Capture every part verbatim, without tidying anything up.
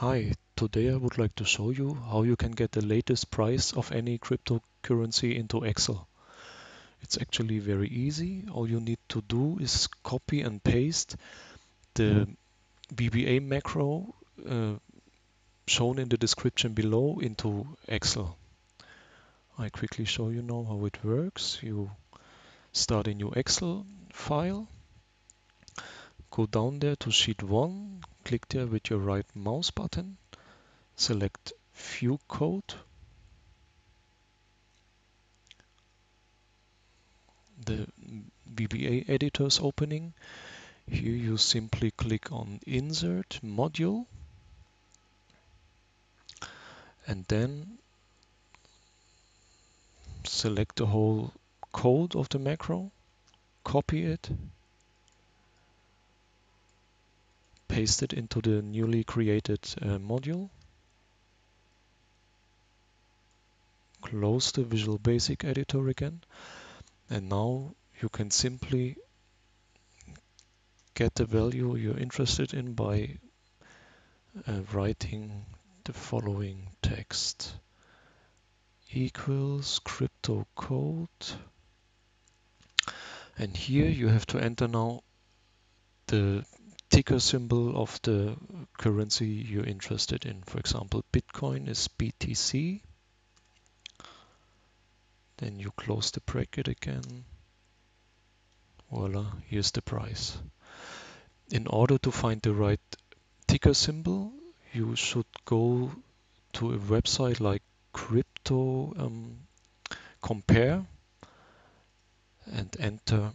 Hi, today I would like to show you how you can get the latest price of any cryptocurrency into Excel. It's actually very easy. All you need to do is copy and paste the V B A macro uh, shown in the description below into Excel. I quickly show you now how it works. You start a new Excel file, go down there to sheet one, click there with your right mouse button, select View Code, the V B A editor is opening. Here you simply click on Insert Module and then select the whole code of the macro, copy it, paste it into the newly created uh, module, close the Visual Basic editor again, and now you can simply get the value you're interested in by uh, writing the following text equals crypto code, and here you have to enter now the ticker symbol of the currency you're interested in. For example, Bitcoin is B T C. Then you close the bracket again. Voila, here's the price. In order to find the right ticker symbol, you should go to a website like CryptoCompare and enter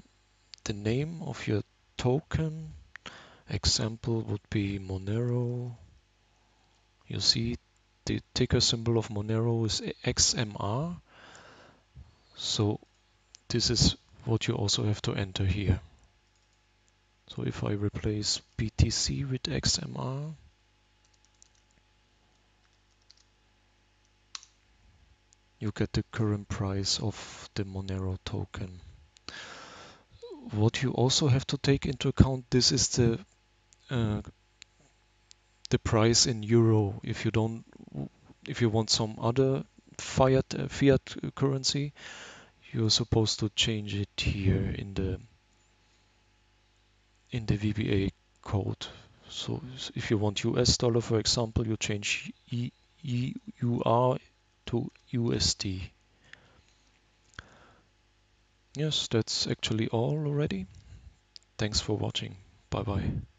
the name of your token. Example would be Monero. You see the ticker symbol of Monero is X M R. So this is what you also have to enter here. So if I replace B T C with X M R, you get the current price of the Monero token. What you also have to take into account, this is the Uh, the price in euro. If you don't, if you want some other fiat uh, fiat currency, you're supposed to change it here in the in the V B A code. So if you want U S dollar, for example, you change E U R to U S D. Yes, that's actually all already. Thanks for watching. Bye bye.